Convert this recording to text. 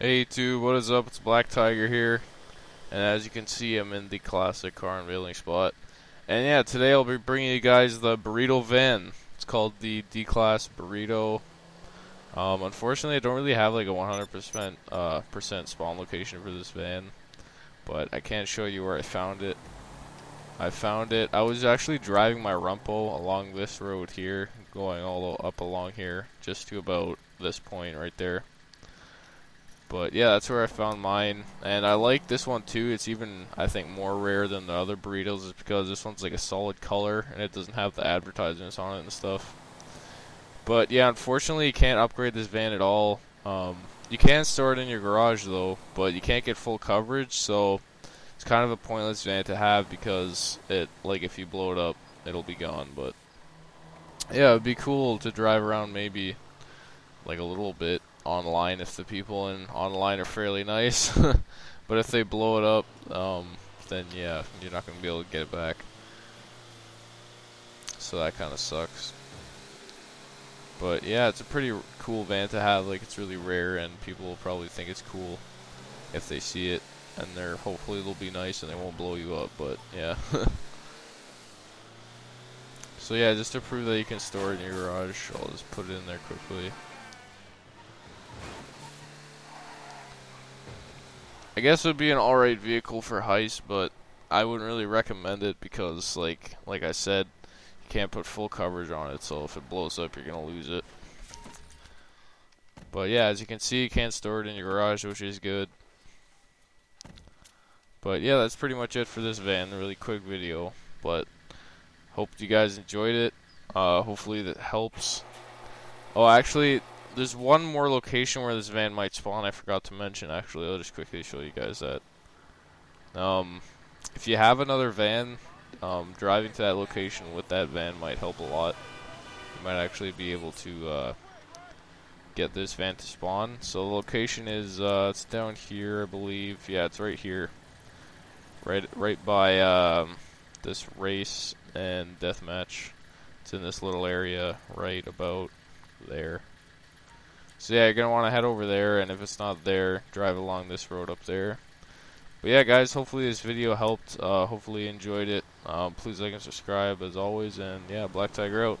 Hey YouTube, what is up? It's Black Tiger here, and as you can see, I'm in the classic car unveiling spot. And yeah, today I'll be bringing you guys the burrito van. It's called the D-Class Burrito. Unfortunately, I don't really have like a 100% spawn location for this van, but I can show you where I found it. I was actually driving my Rumpo along this road here, going all up along here, just to about this point right there. But yeah, that's where I found mine, and I like this one too. It's even, I think, more rare than the other burritos, is because this one's like a solid color and it doesn't have the advertisements on it and stuff. But yeah, unfortunately you can't upgrade this van at all. You can store it in your garage though, but you can't get full coverage, so it's kind of a pointless van to have, because it, like, if you blow it up it'll be gone. But yeah, it'd be cool to drive around maybe like a little bit online, if the people in online are fairly nice. But if they blow it up, then yeah, you're not gonna be able to get it back, so that kinda sucks. But yeah, it's a pretty cool van to have. Like, it's really rare, and people will probably think it's cool if they see it, and they're, hopefully they'll be nice and they won't blow you up. But yeah. So yeah, just to prove that you can store it in your garage, I'll just put it in there quickly. I guess it would be an alright vehicle for heist, but I wouldn't really recommend it, because like I said, you can't put full coverage on it, so if it blows up you're gonna lose it. But yeah, as you can see, you can't store it in your garage, which is good. But yeah, that's pretty much it for this van, a really quick video, but hope you guys enjoyed it. Hopefully that helps. Oh, actually, there's one more location where this van might spawn I forgot to mention. Actually, I'll just quickly show you guys that. If you have another van, driving to that location with that van might help a lot. You might actually be able to get this van to spawn. So the location is, it's down here, I believe. Yeah, it's right here, right by this race and deathmatch. It's in this little area right about there. So yeah, you're going to want to head over there, and if it's not there, drive along this road up there. But yeah, guys, hopefully this video helped. Hopefully you enjoyed it. Please like and subscribe, as always, and yeah, Black Tiger out.